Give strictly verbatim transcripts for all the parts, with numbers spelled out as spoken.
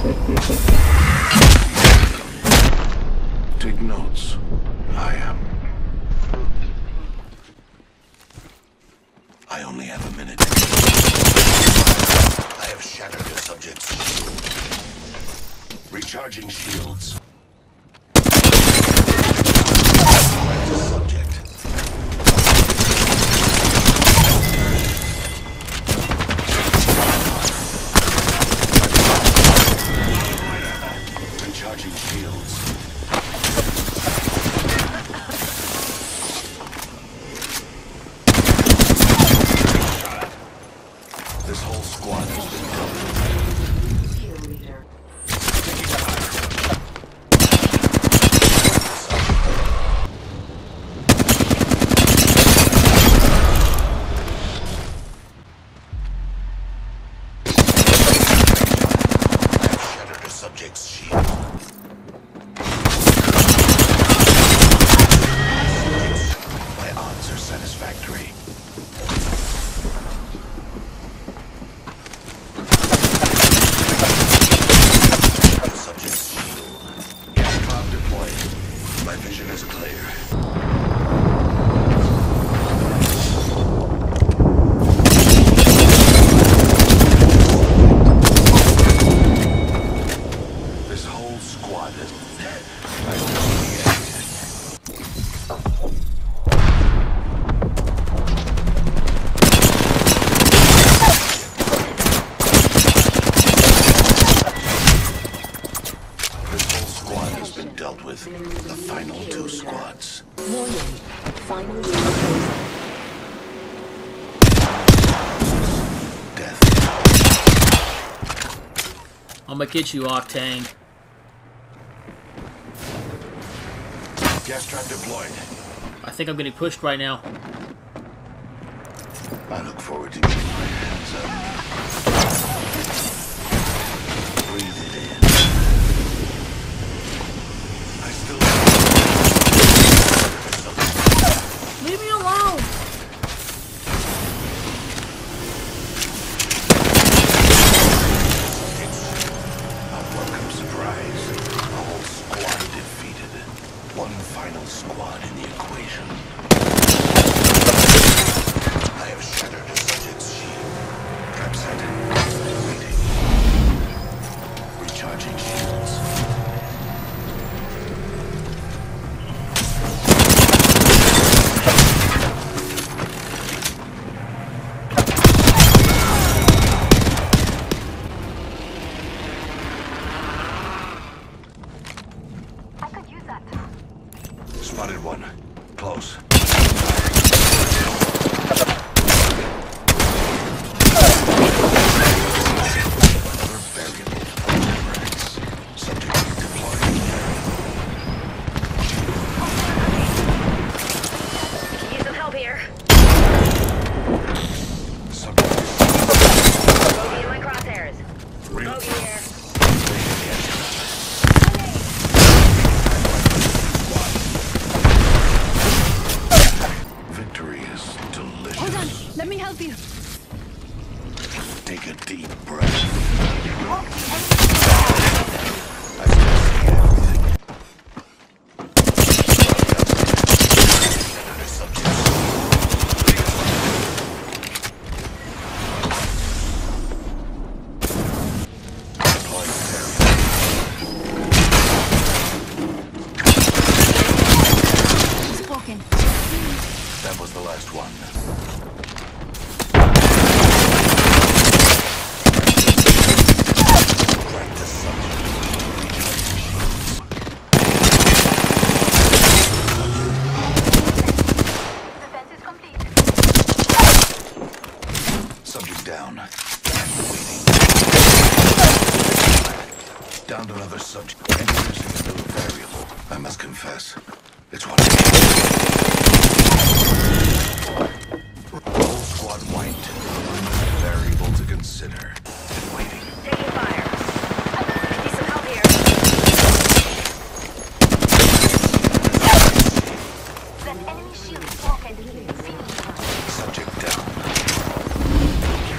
Take notes. I am. I only have a minute. I have shattered your subject's shield. Recharging shields. This whole squad has been killed. I have shattered a subject's shield. My odds are satisfactory. My vision is clear. Dealt with the final two squads. Warning. Final death. I'm gonna get you, Octane. Gas trap deployed. I think I'm getting pushed right now. I look forward to getting my hands up. Breathe it in. Final squad in the equation. I have shattered a subject's shield. Capsighted. Waiting. Recharging shields. Spotted one. Close. Let me help you. Take a deep breath. I still see everything. Spoken. That was the last one. Down. Down to another subject. Interest is still a variable. I must confess. It's what I whole squad white. Variable to consider. Been waiting. Taking fire. I need some help here. That enemy shield is broken. Subject down.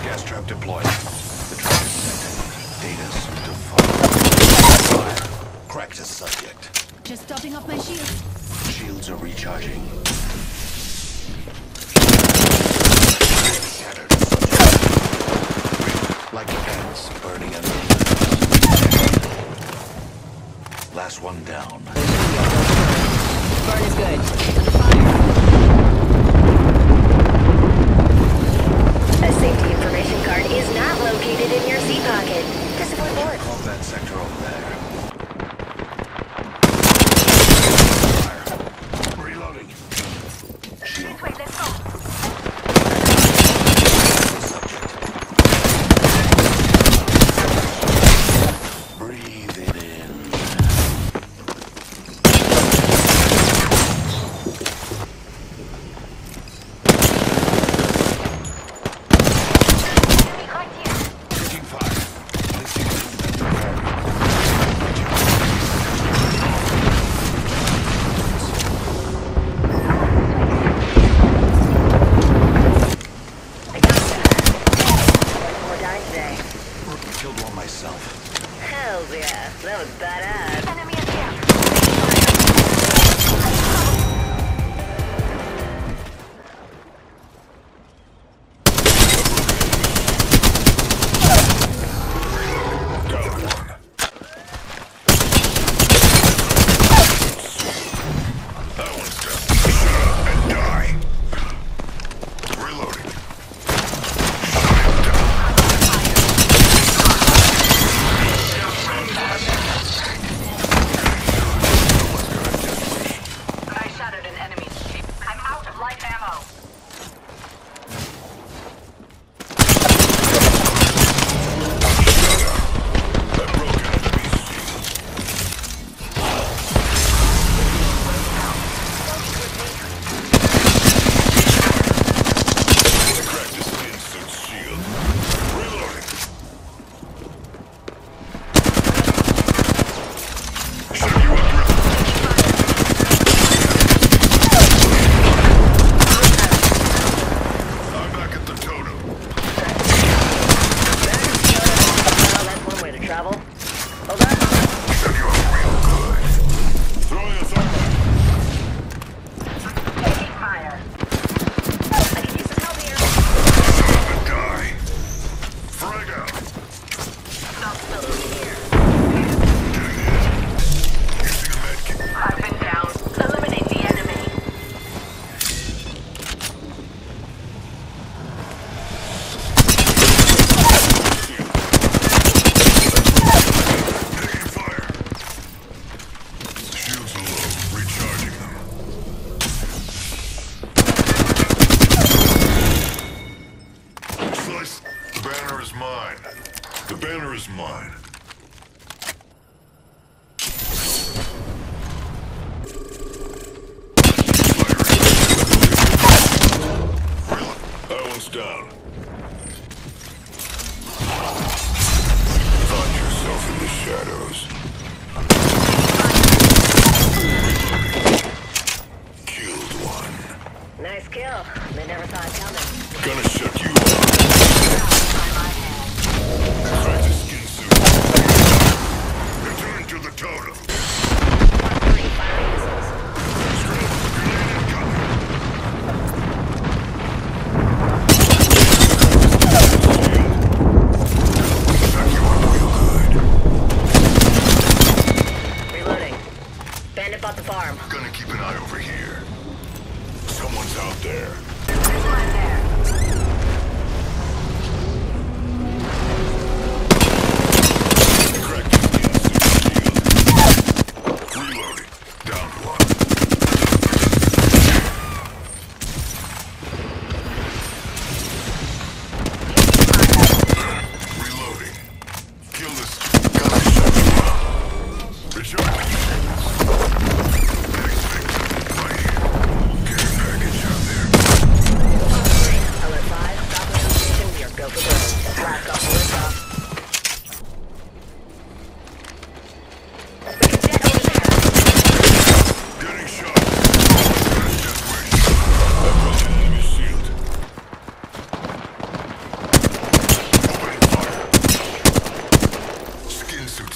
Gas trap deployed. The trap is set. Data's to follow. subject. Just topping up my shield. Shields are recharging. Shattered subject. Like ants burning under the. Last one down. Burn is good. Fire. A safety information card is not located in your seat pocket. Discipline board. Call that sector over there.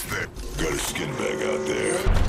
there. Got a skin bag out there.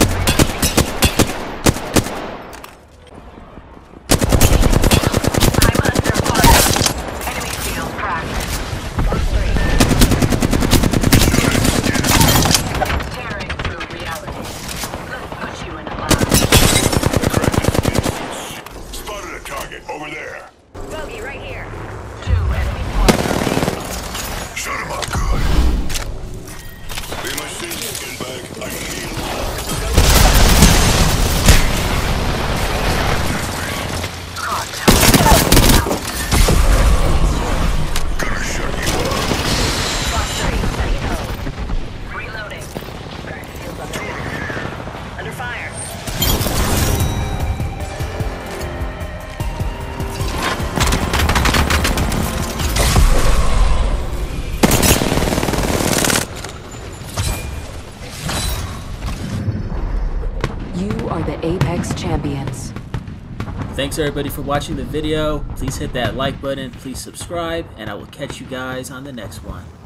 Apex champions. Thanks everybody for watching the video. Please hit that like button, please subscribe, and I will catch you guys on the next one.